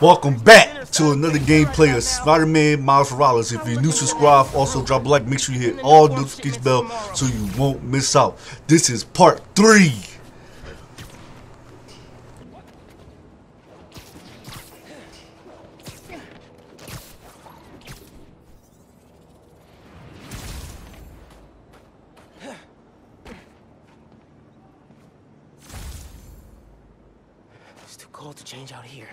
Welcome back to another gameplay of Spider-Man Miles Morales. If you're new, subscribe. Also drop a like. Make sure you hit all notification bell so you won't miss out. This is part 3. It's too cold to change out here.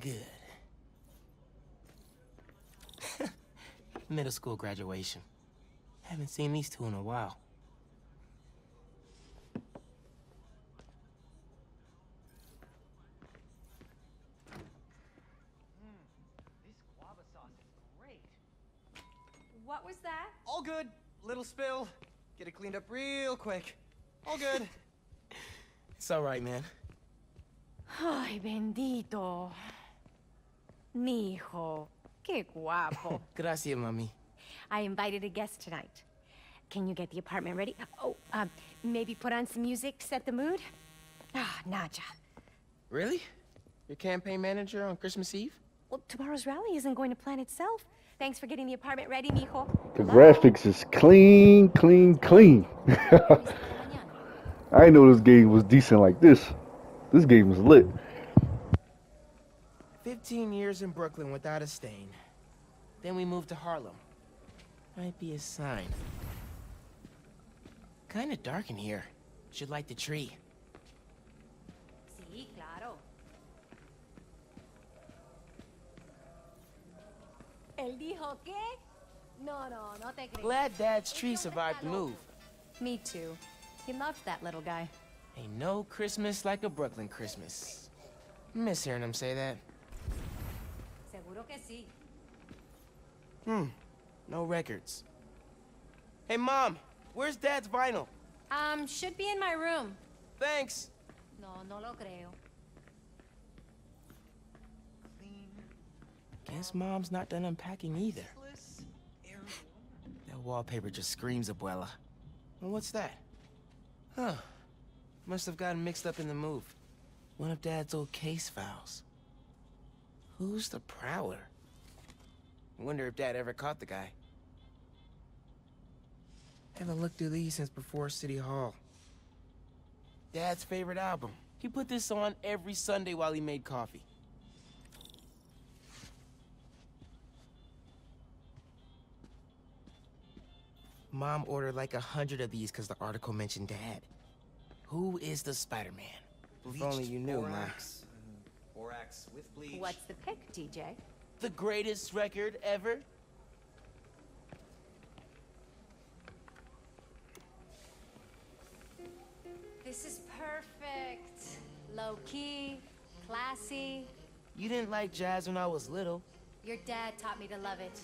Good. Middle school graduation. Haven't seen these two in a while. This guava sauce is great. What was that? All good. Little spill. Get it cleaned up real quick. All good. It's all right, man. Ay, bendito. Mi hijo, qué guapo. Gracias, mami. I invited a guest tonight. Can you get the apartment ready? Oh, maybe put on some music, set the mood? Ah, Naja. Really? Your campaign manager on Christmas Eve? Well, tomorrow's rally isn't going to plan itself. Thanks for getting the apartment ready, mijo. The graphics is clean, clean, clean. I didn't know this game was decent like this. This game was lit. 15 years in Brooklyn without a stain. Then we moved to Harlem. Might be a sign. Kinda dark in here. Should light the tree. Sí, claro. Él dijo que? No, no, no te creo. Glad Dad's tree survived the move. Me too. He loved that little guy. Ain't no Christmas like a Brooklyn Christmas. Miss hearing him say that. No records. Hey, Mom, where's Dad's vinyl? Should be in my room. Thanks. No, no lo creo. Guess Mom's not done unpacking either. That wallpaper just screams Abuela. Well, what's that? Huh. Must have gotten mixed up in the move. One of Dad's old case files. Who's the prowler? I wonder if Dad ever caught the guy. Haven't looked through these since before City Hall. Dad's favorite album. He put this on every Sunday while he made coffee. Mom ordered like 100 of these because the article mentioned Dad. Who is the Spider-Man? If only you knew, Max. Borax with bleach. What's the pick, DJ? The greatest record ever. This is perfect. Low key, classy. You didn't like jazz when I was little. Your dad taught me to love it.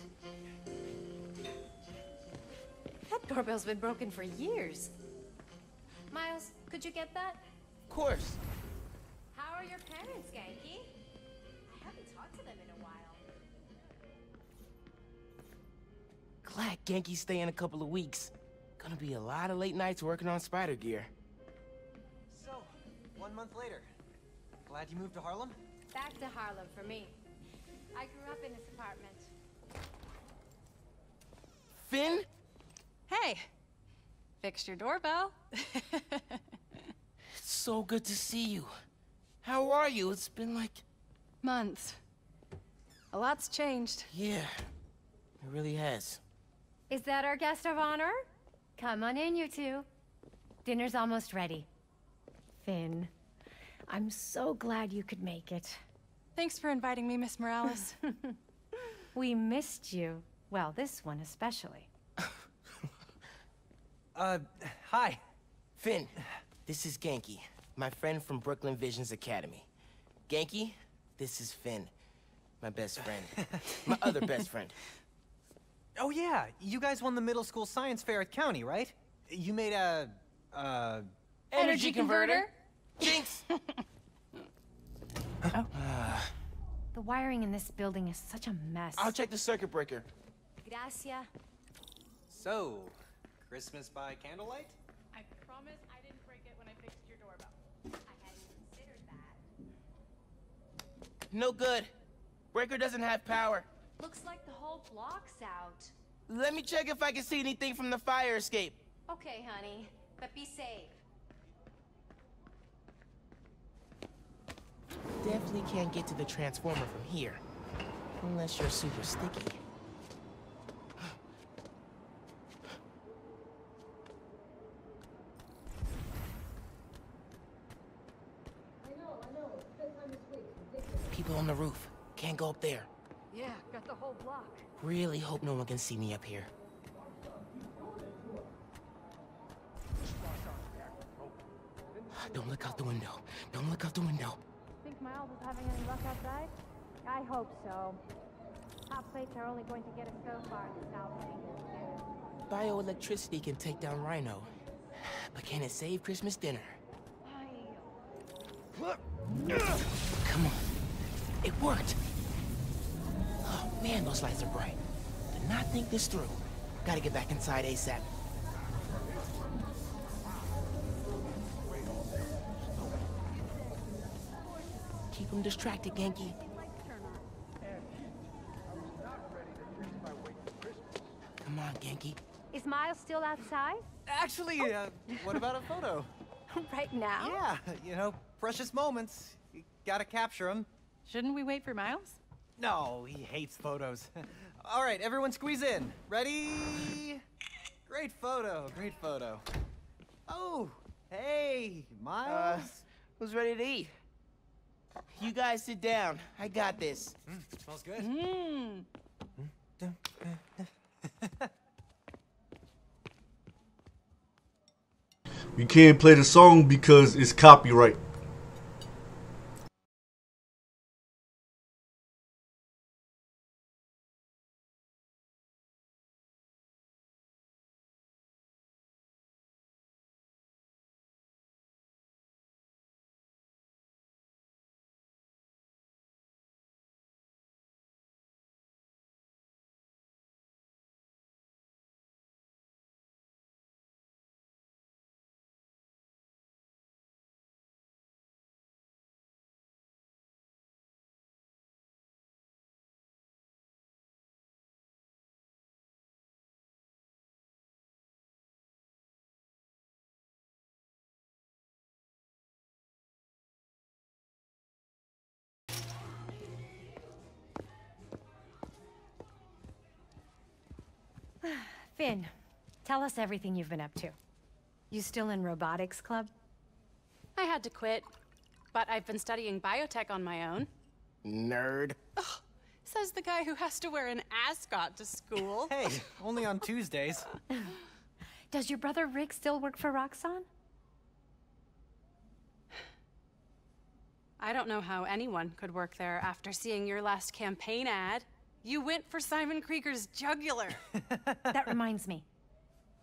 That doorbell's been broken for years. Miles, could you get that? Of course. How are your parents, Genki? I haven't talked to them in a while. Glad Genki's staying a couple of weeks. Gonna be a lot of late nights working on spider gear. So, 1 month later. Glad you moved to Harlem? Back to Harlem for me. I grew up in this apartment. Finn? Hey. Fixed your doorbell. It's so good to see you. How are you? It's been like... months. A lot's changed. Yeah, it really has. Is that our guest of honor? Come on in, you two. Dinner's almost ready. Finn, I'm so glad you could make it. Thanks for inviting me, Miss Morales. We missed you. Well, this one especially. Hi. Finn, this is Genki. my friend from Brooklyn Visions Academy. Genki, this is Finn, my best friend. My other best friend. Oh yeah, you guys won the middle school science fair at County, right? You made a... Energy converter? Jinx! Oh. The wiring in this building is such a mess. I'll check the circuit breaker. Gracias. So, Christmas by candlelight? I promise I didn't break it when I fixed your doorbell. I hadn't considered that. No good. Breaker doesn't have power. Looks like the whole block's out. Let me check if I can see anything from the fire escape. Okay, honey, but be safe. Definitely can't get to the transformer from here. Unless you're super sticky. People on the roof. Can't go up there. Yeah, got the whole block. Really hope no one can see me up here. Don't look out the window. Don't look out the window. Think Miles is having any luck outside? I hope so. Hot plates are only going to get us so far in the South Angle. Bioelectricity can take down Rhino, but can it save Christmas dinner? Come on. It worked! Oh man, those lights are bright. Did not think this through. Gotta get back inside ASAP. Keep him distracted, Genki. Come on, Genki. Is Miles still outside? Actually, what about a photo? Right now? Yeah, you know, precious moments. You gotta capture them. Shouldn't we wait for Miles? No, he hates photos. All right, everyone squeeze in. Ready? Great photo, great photo. Oh, hey, Miles. Who's ready to eat? You guys sit down. I got this. Smells good. You can't play the song because it's copyright. Finn, tell us everything you've been up to. You still in robotics club? I had to quit, but I've been studying biotech on my own. Nerd. Oh, says the guy who has to wear an ascot to school. Hey, only on Tuesdays. Does your brother Rick still work for Roxxon? I don't know how anyone could work there after seeing your last campaign ad. You went for Simon Krieger's jugular. That reminds me.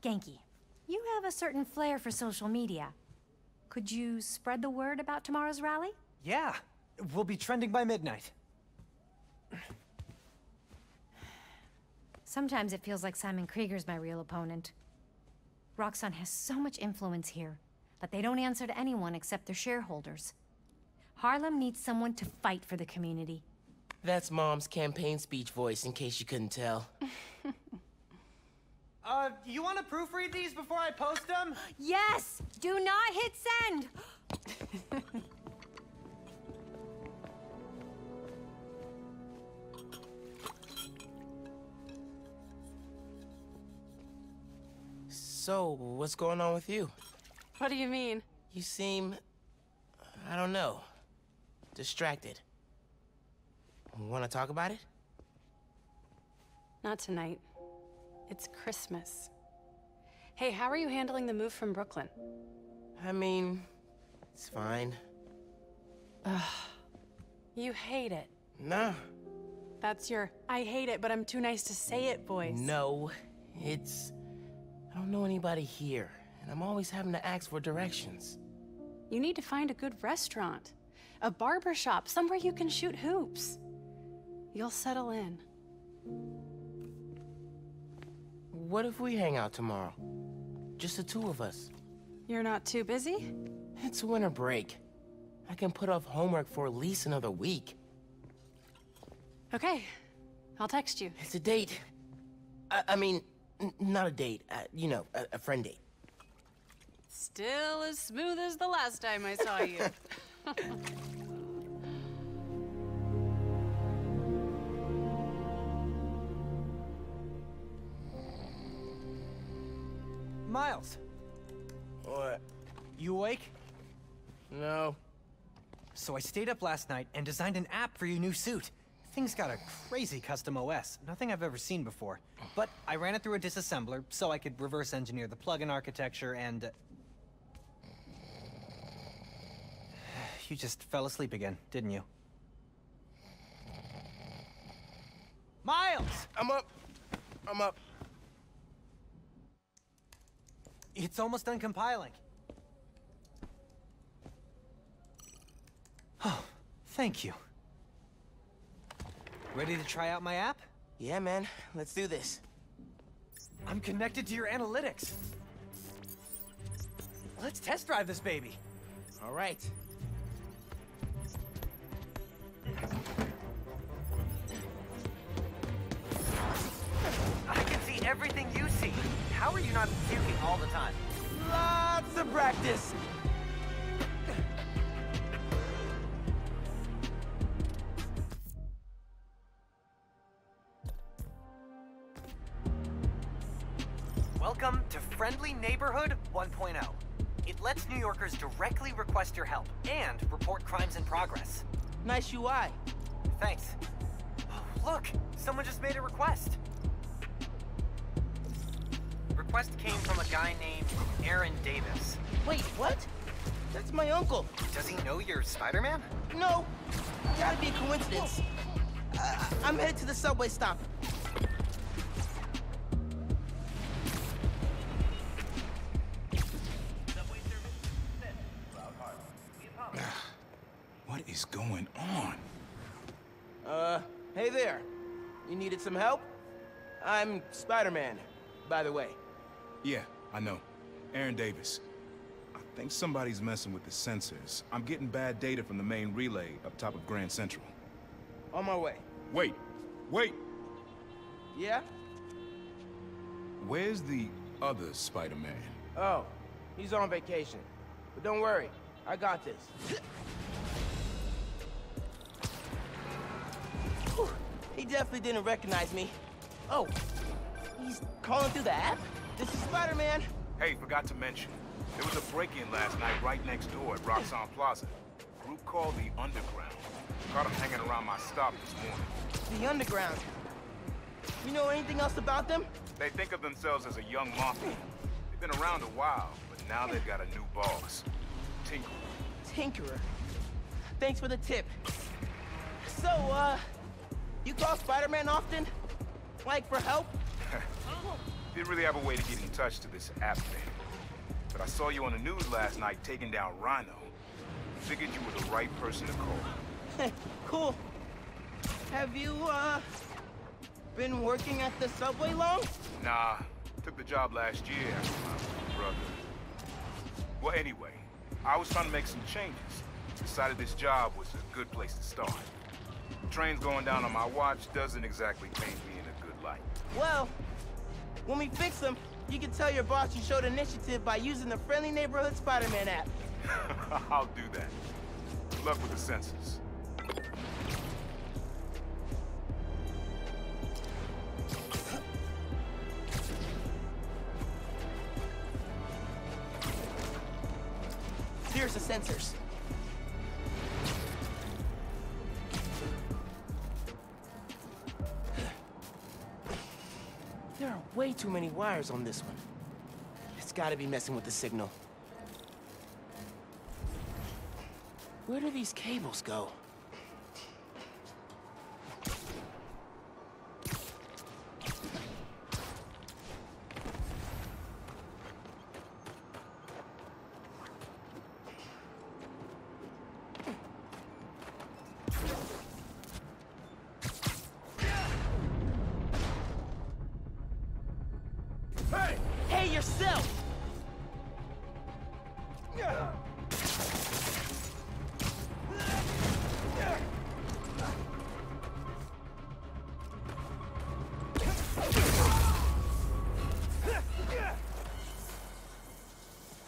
Genki, you have a certain flair for social media. Could you spread the word about tomorrow's rally? Yeah. We'll be trending by midnight. Sometimes it feels like Simon Krieger's my real opponent. Roxxon has so much influence here, but they don't answer to anyone except their shareholders. Harlem needs someone to fight for the community. That's Mom's campaign speech voice, in case you couldn't tell. You want to proofread these before I post them? Yes! Do not hit send! So, what's going on with you? What do you mean? You seem... I don't know. Distracted. Want to talk about it? Not tonight. It's Christmas. Hey, how are you handling the move from Brooklyn? I mean, It's fine. Ugh. You hate it. No. That's your, I hate it, but I'm too nice to say it voice. No, it's... I don't know anybody here, and I'm always having to ask for directions. You need to find a good restaurant, a barber shop, somewhere you can shoot hoops. You'll settle in. What if we hang out tomorrow? Just the two of us. You're not too busy? It's winter break. I can put off homework for at least another week. Okay. I'll text you. It's a date. I mean, not a date. You know, a friend date. Still as smooth as the last time I saw you. Miles. What? You awake? No. So I stayed up last night and designed an app for your new suit. Thing's got a crazy custom OS, nothing I've ever seen before. But I ran it through a disassembler so I could reverse engineer the plugin architecture and... You just fell asleep again, didn't you? Miles! I'm up. I'm up. It's almost done compiling. Oh, thank you. Ready to try out my app? Yeah, man. Let's do this. I'm connected to your analytics. Let's test drive this baby. All right. I can see everything you see. How are you not puking all the time? Lots of practice! Welcome to Friendly Neighborhood 1.0. It lets New Yorkers directly request your help and report crimes in progress. Nice UI. Thanks. Oh, look! Someone just made a request. Request came from a guy named Aaron Davis. Wait, what? That's my uncle. Does he know you're Spider-Man? No. Gotta be a coincidence. I'm headed to the subway stop. What is going on? Hey there. You needed some help? I'm Spider-Man, by the way. Yeah, I know. Aaron Davis. I think somebody's messing with the sensors. I'm getting bad data from the main relay up top of Grand Central. On my way. Wait. Wait! Yeah? Where's the other Spider-Man? Oh, he's on vacation. But don't worry, I got this. Whew, he definitely didn't recognize me. Oh, he's calling through the app? This is Spider-Man. Hey, forgot to mention, there was a break-in last night right next door at Roxxon Plaza. A group called The Underground. Caught him hanging around my stop this morning. The Underground? You know anything else about them? They think of themselves as a young mafia. They've been around a while, but now they've got a new boss. Tinkerer. Tinkerer? Thanks for the tip. So, you call Spider-Man often? Like, for help? Didn't really have a way to get in touch to this app thing. But I saw you on the news last night taking down Rhino. Figured you were the right person to call. Cool. Have you, been working at the subway long? Nah. Took the job last year after my brother. Well, anyway, I was trying to make some changes. Decided this job was a good place to start. The train's going down on my watch doesn't exactly paint me in a good light. Well... when we fix them, you can tell your boss you showed initiative by using the Friendly Neighborhood Spider-Man app. I'll do that. Good luck with the sensors. Here's the sensors. There are way too many wires on this one. It's gotta be messing with the signal. Where do these cables go?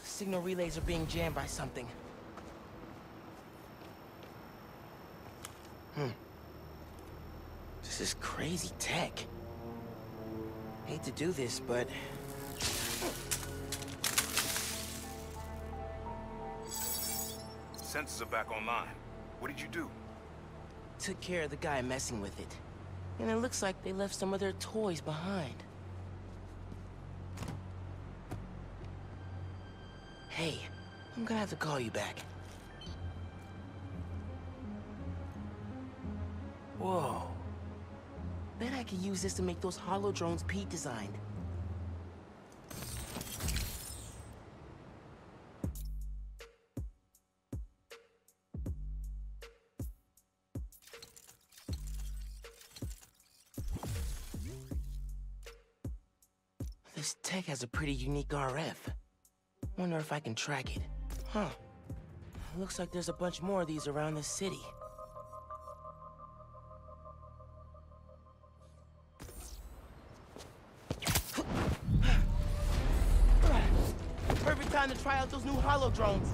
Signal relays are being jammed by something. This is crazy tech. Hate to do this, but... Sensors are back online. What did you do? Took care of the guy messing with it. And it looks like they left some of their toys behind. Hey, I'm gonna have to call you back. Whoa. Bet I could use this to make those hollow drones Pete designed. This tech has a pretty unique RF. Wonder if I can track it. Huh. Looks like there's a bunch more of these around the city. Perfect time to try out those new holo drones.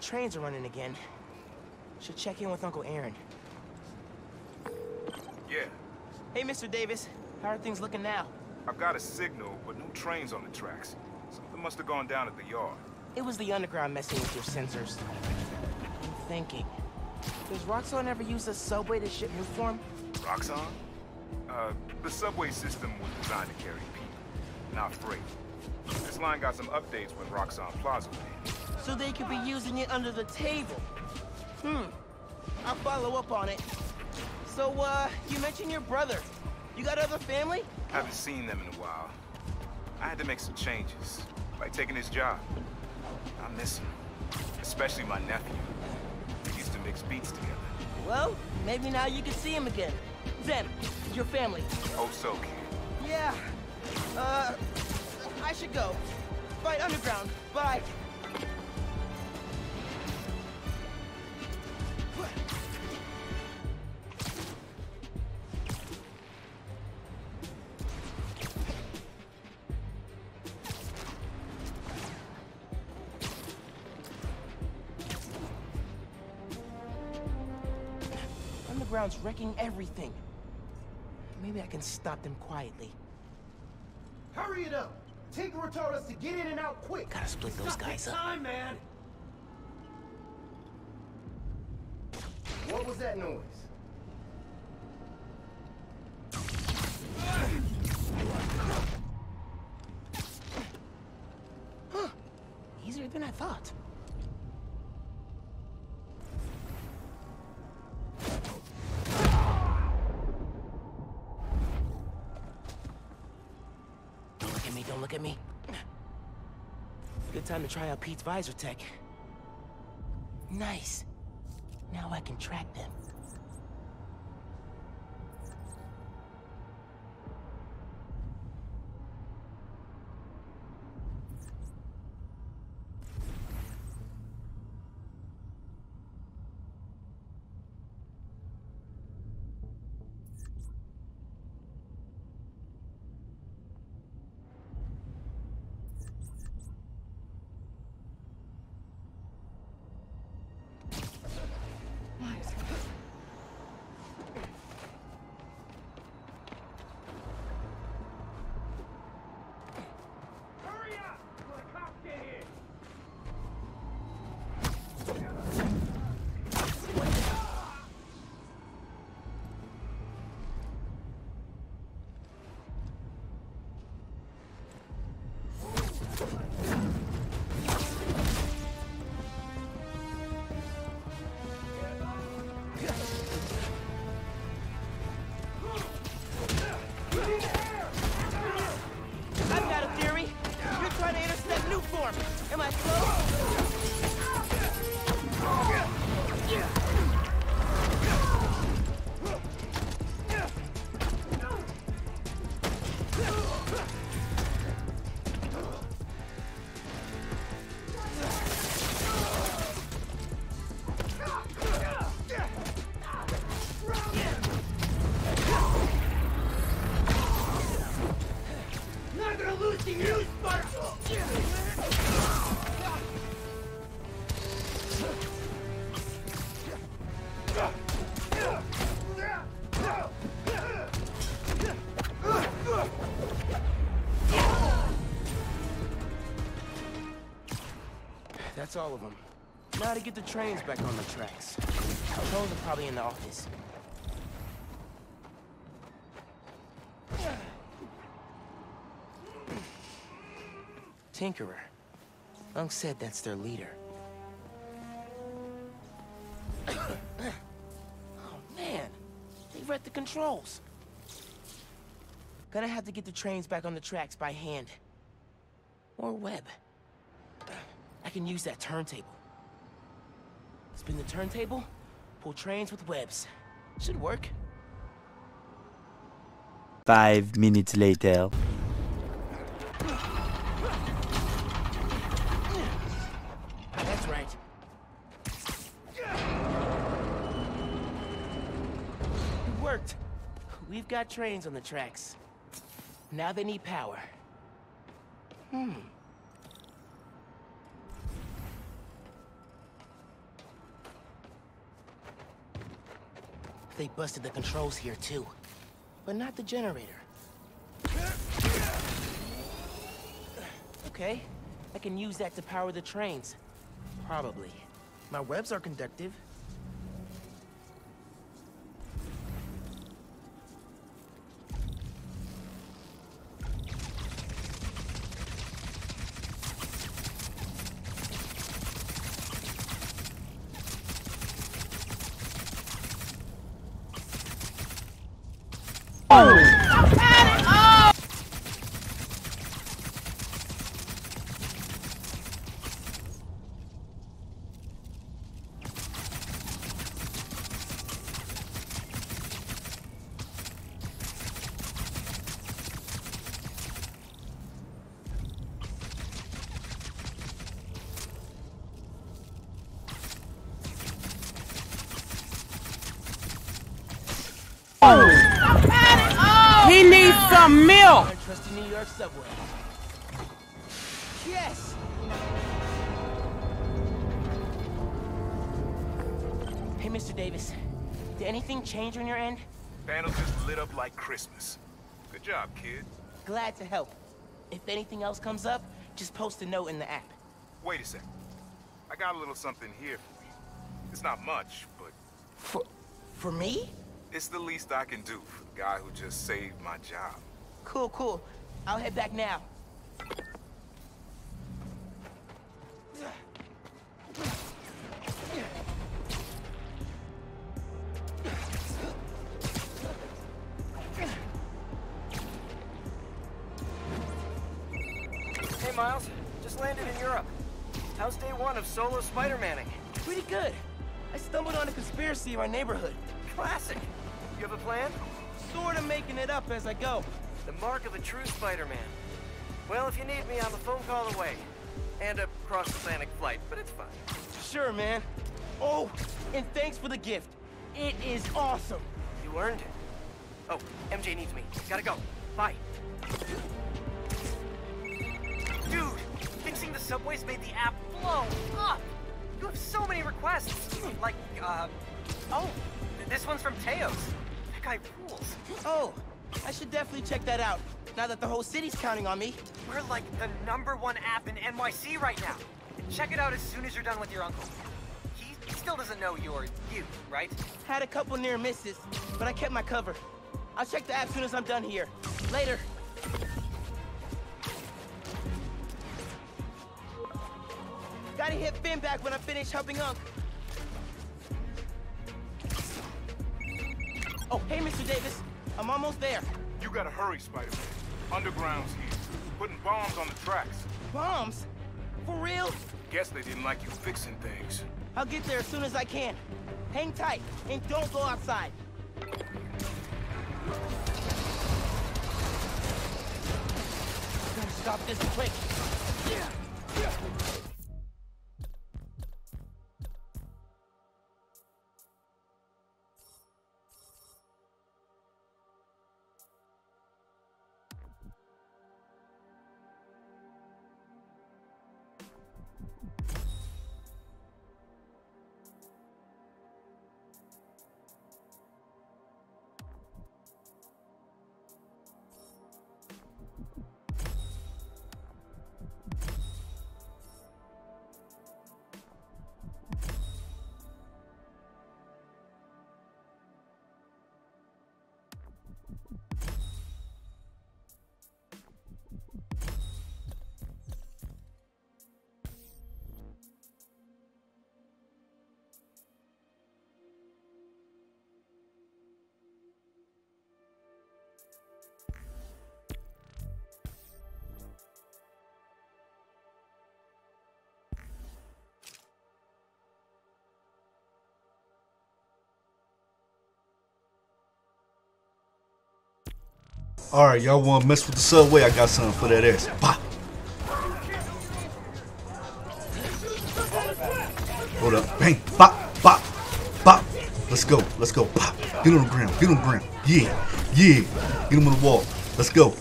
Trains are running again. Should check in with Uncle Aaron. Yeah. Hey, Mr. Davis. How are things looking now? I've got a signal, but no trains on the tracks. Something must have gone down at the yard. It was the underground messing with your sensors. I'm thinking. Does Roxxon ever use a subway to ship new form? Roxxon? The subway system was designed to carry people, not freight. This line got some updates when Roxxon Plaza was in. So they could be using it under the table. I'll follow up on it. So, you mentioned your brother. You got other family? Haven't seen them in a while. I had to make some changes, like taking his job. I miss him, especially my nephew. We used to mix beats together. Well, maybe now you can see him again. Them, your family. Hope so, kid. Yeah. I should go. Fight underground. Bye. Underground's wrecking everything. Maybe I can stop them quietly. Hurry it up! Tinkerer told us to get in and out quick. Gotta split those guys up. Time, man. What was that noise? easier than I thought. Don't look at me, don't look at me. Good time to try out Pete's visor tech. Nice. Now I can track them. That's all of them. Now to get the trains back on the tracks. Controls are probably in the office. Tinkerer. Unc said that's their leader. Oh man, they wrecked the controls. Gonna have to get the trains back on the tracks by hand. Or web. I can use that turntable. Spin the turntable, pull trains with webs. Should work. 5 minutes later. That's right. It worked. We've got trains on the tracks. Now they need power. They busted the controls here too, but not the generator. Okay, I can use that to power the trains. Probably. My webs are conductive. He needs some milk! Trusty New York subway. Yes! Hey, Mr. Davis. Did anything change on your end? Panel just lit up like Christmas. Good job, kid. Glad to help. If anything else comes up, just post a note in the app. Wait a sec. I got a little something here for you. It's not much, but... For me? It's the least I can do for the guy who just saved my job. Cool. I'll head back now. it in Europe. How's day one of solo Spider-Manning? Pretty good. I stumbled on a conspiracy in my neighborhood. Classic. You have a plan? Sort of making it up as I go. The mark of a true Spider-Man. Well, if you need me, I'm a phone call away. And a cross-Atlantic flight, but it's fine. Sure, man. Oh, and thanks for the gift. It is awesome. You earned it. Oh, MJ needs me. Gotta go. Bye. Dude, fixing the subways made the app blow up. You have so many requests. Like, oh, this one's from Teos. That guy rules. Oh, I should definitely check that out, now that the whole city's counting on me. We're like the #1 app in NYC right now. Check it out as soon as you're done with your uncle. He still doesn't know you or you, right? Had a couple near misses, but I kept my cover. I'll check the app as soon as I'm done here. Later. Gotta hit Finn back when I finish helping Unc. Oh, hey, Mr. Davis. I'm almost there. You gotta hurry, Spider-Man. Underground's here. Putting bombs on the tracks. Bombs? For real? Guess they didn't like you fixing things. I'll get there as soon as I can. Hang tight, and don't go outside. Gotta stop this quick. Yeah. Yeah. Alright, y'all want to mess with the subway? I got something for that ass. Bah. Hold up. Bang. Bop. Bop. Bop. Let's go. Let's go. Pop. Get on the ground. Get on the ground. Yeah. Yeah. Get them on the wall. Let's go.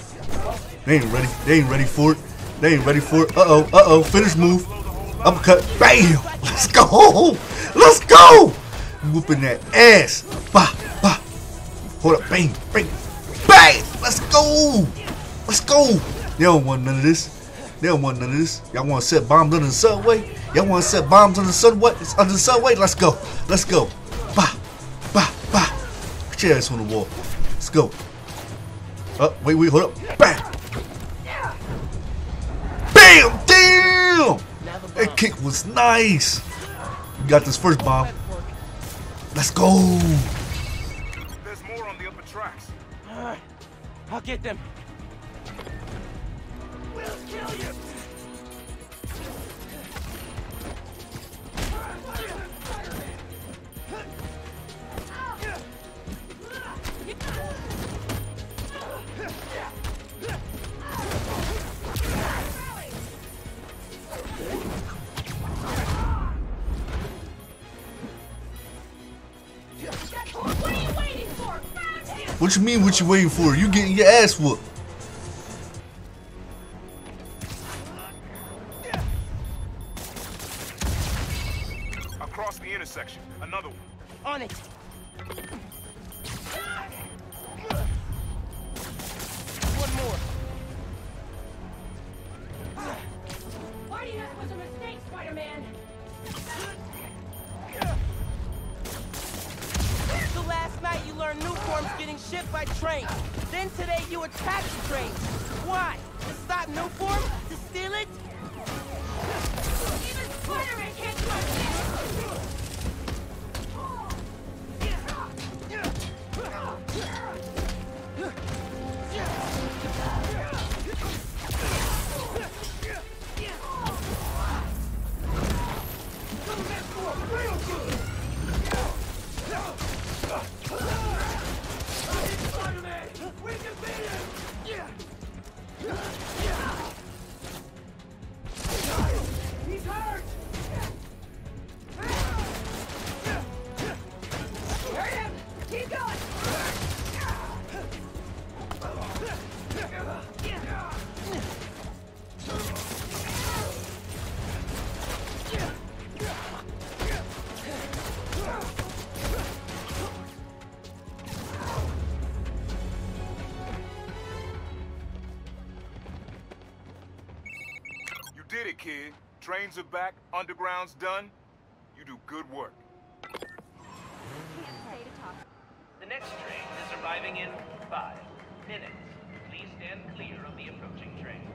They ain't ready. They ain't ready for it. They ain't ready for it. Uh-oh. Uh-oh. Finish move. Uppercut. Bam. Let's go. Let's go. Whooping that ass. Bah. Bah. Hold up. Bang. Bang. Bang! Let's go! Let's go! They don't want none of this. They don't want none of this. Y'all want to set bombs under the subway? Y'all want to set bombs under the subway? It's under the subway? Let's go! Let's go! Bah! Bah! Bah! Put your ass on the wall. Let's go! Oh, wait, wait, hold up! Bam! Bam! Damn! That kick was nice! We got this first bomb. Let's go! There's more on the upper tracks. Alright, I'll get them. We'll kill you. What you mean, what you waiting for? You getting your ass whooped. Across the intersection, another one. On it. One more. Fighting us was a mistake, Spider-Man. Last night you learned new forms getting shipped by train. Then today you attack the train. Why? To stop new form? To steal it? Even Spider-Man can't do it. Trains are back, Underground's done. You do good work. Can't pay to talk. The next train is arriving in 5 minutes. Please stand clear of the approaching train.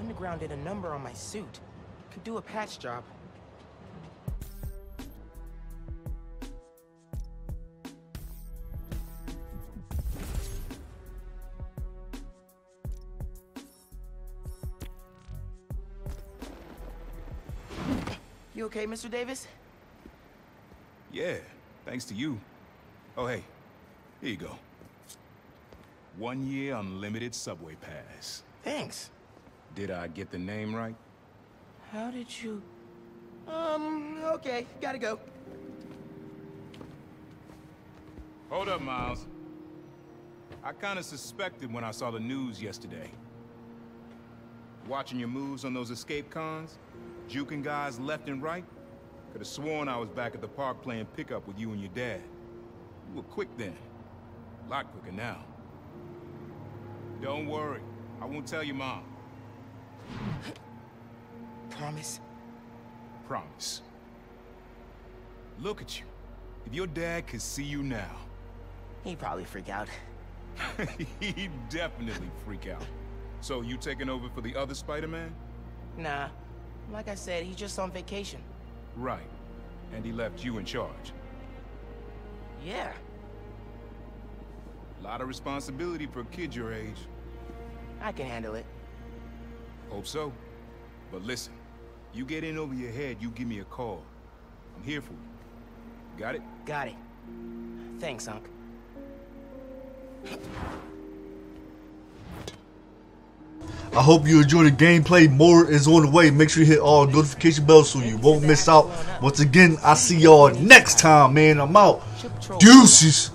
Underground did a number on my suit. Could do a patch job. You okay, Mr. Davis? Yeah, thanks to you. Oh, hey, here you go. 1 year unlimited subway pass. Thanks. Did I get the name right? How did you... okay, gotta go. Hold up, Miles. I kinda suspected when I saw the news yesterday. Watching your moves on those escape cons, juking guys left and right, could have sworn I was back at the park playing pickup with you and your dad. You were quick then. A lot quicker now. Don't worry, I won't tell your mom. Promise? Promise. Look at you. If your dad could see you now... He'd probably freak out. He'd definitely freak out. So, you taking over for the other Spider-Man? Nah. Like I said, he's just on vacation. Right. And he left you in charge. Yeah. A lot of responsibility for a kid your age. I can handle it. Hope so. But listen, you get in over your head, you give me a call. I'm here for you. Got it? Got it. Thanks, Unc. I hope you enjoy the gameplay. More is on the way. Make sure you hit all notification bells so you won't miss out. Once again, I see y'all next time, man. I'm out. Deuces.